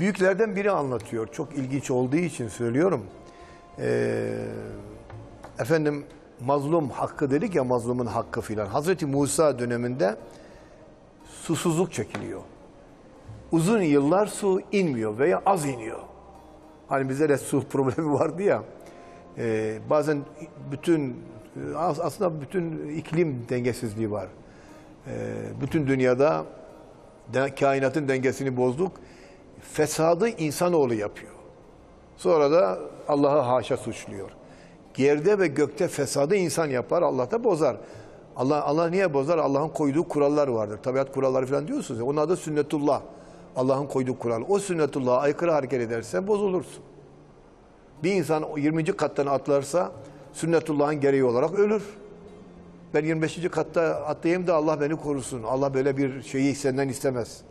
Büyüklerden biri anlatıyor. Çok ilginç olduğu için söylüyorum. Efendim mazlum hakkı dedik ya, mazlumun hakkı filan. Hazreti Musa döneminde susuzluk çekiliyor. Uzun yıllar su inmiyor veya az iniyor. Hani bize de su problemi vardı ya. Bazen aslında bütün iklim dengesizliği var. Bütün dünyada kainatın dengesini bozduk. Fesadı insanoğlu yapıyor. Sonra da Allah'ı haşa suçluyor. Yerde ve gökte fesadı insan yapar, Allah da bozar. Allah niye bozar? Allah'ın koyduğu kurallar vardır. Tabiat kuralları falan diyorsunuz ya. Onun adı sünnetullah. Allah'ın koyduğu kural. O sünnetullah'a aykırı hareket edersen bozulursun. Bir insan 20. kattan atlarsa sünnetullah'ın gereği olarak ölür. Ben 25. katta atlayayım da Allah beni korusun. Allah böyle bir şeyi senden istemez.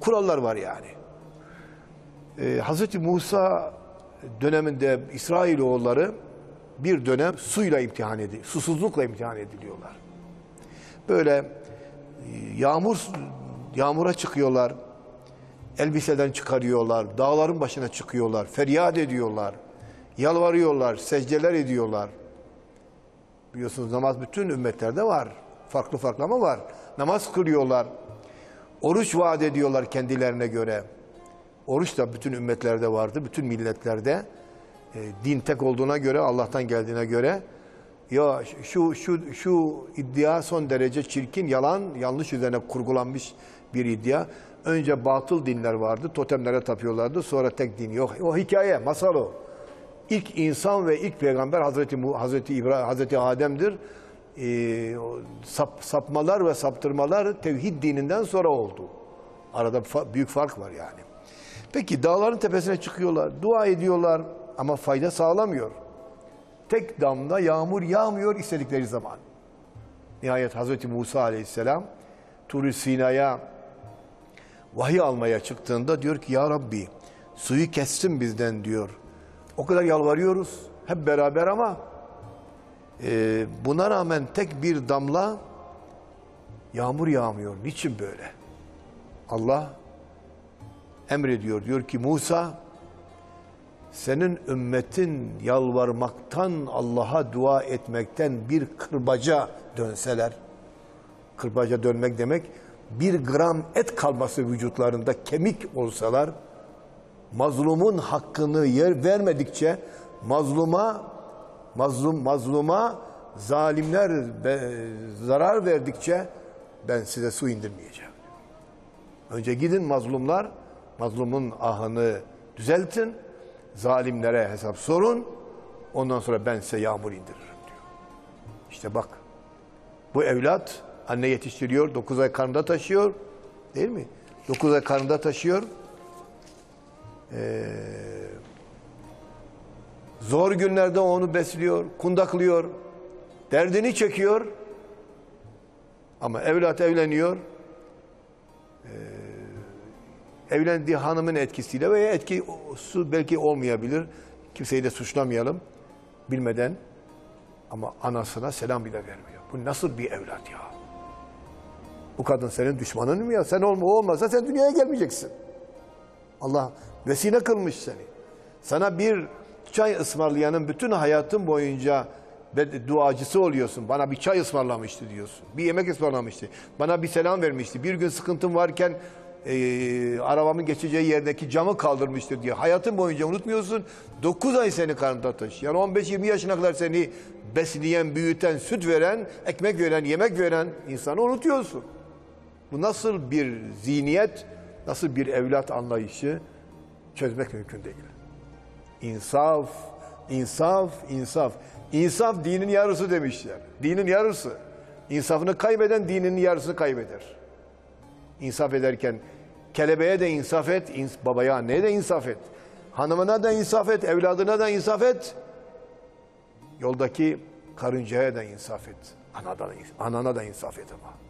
Kurallar var yani. Hz. Musa döneminde İsrailoğulları bir dönem suyla imtihan ediliyor. Susuzlukla imtihan ediliyorlar. Böyle yağmura çıkıyorlar. Elbiseden çıkarıyorlar. Dağların başına çıkıyorlar. Feryat ediyorlar. Yalvarıyorlar. Secdeler ediyorlar. Biliyorsunuz namaz bütün ümmetlerde var. Farklı farklı ama var. Namaz kılıyorlar. Oruç vaat ediyorlar kendilerine göre. Oruç da bütün ümmetlerde vardı. Bütün milletlerde. Din tek olduğuna göre, Allah'tan geldiğine göre. Ya şu iddia son derece çirkin, yalan, yanlış üzerine kurgulanmış bir iddia. Önce batıl dinler vardı. Totemlere tapıyorlardı. Sonra tek din yok. O hikaye, masal o. İlk insan ve ilk peygamber Hazreti İbrahim, Hazreti Adem'dir. Sapmalar ve saptırmalar tevhid dininden sonra oldu. Arada büyük fark var yani. Peki dağların tepesine çıkıyorlar, dua ediyorlar ama fayda sağlamıyor. Tek damla yağmur yağmıyor istedikleri zaman. Nihayet Hz. Musa Aleyhisselam Tur-i Sina'ya vahiy almaya çıktığında diyor ki ya Rabbi suyu kessin bizden diyor. O kadar yalvarıyoruz hep beraber ama buna rağmen tek bir damla yağmur yağmıyor. Niçin böyle? Allah emrediyor. Diyor ki Musa senin ümmetin yalvarmaktan, Allah'a dua etmekten bir kırbaca dönseler. Kırbaca dönmek demek bir gram et kalması vücutlarında, kemik olsalar, mazlumun hakkını yer vermedikçe mazluma zalimler zarar verdikçe ben size su indirmeyeceğim. Önce gidin mazlumun ahını düzeltin, zalimlere hesap sorun, ondan sonra ben size yağmur indiririm diyor. İşte bak, bu evlat anne yetiştiriyor, 9 ay karnında taşıyor, değil mi? 9 ay karnında taşıyor. Zor günlerde onu besliyor, kundaklıyor, derdini çekiyor. Ama evlat evleniyor. Evlendiği hanımın etkisiyle veya etkisi belki olmayabilir. Kimseyi de suçlamayalım bilmeden. Ama anasına selam bile vermiyor. Bu nasıl bir evlat ya? Bu kadın senin düşmanın mı ya? Sen olmazsa sen dünyaya gelmeyeceksin. Allah vesile kılmış seni. Sana bir çay ısmarlayanın bütün hayatın boyunca duacısı oluyorsun. Bana bir çay ısmarlamıştı diyorsun. Bir yemek ısmarlamıştı. Bana bir selam vermişti. Bir gün sıkıntım varken arabamın geçeceği yerdeki camı kaldırmıştır diye. Hayatın boyunca unutmuyorsun. 9 ay seni karnında taşıyan, yani 15-20 yaşına kadar seni besleyen, büyüten, süt veren, ekmek veren, yemek veren insanı unutuyorsun. Bu nasıl bir zihniyet, nasıl bir evlat anlayışı çözmek mümkün değil. İnsaf, insaf, insaf. İnsaf dinin yarısı demişler. Dinin yarısı. İnsafını kaybeden dinin yarısını kaybeder. İnsaf ederken kelebeğe de insaf et, babaya, anneye de insaf et. Hanımına da insaf et, evladına da insaf et. Yoldaki karıncaya da insaf et. Anana da insaf et ama.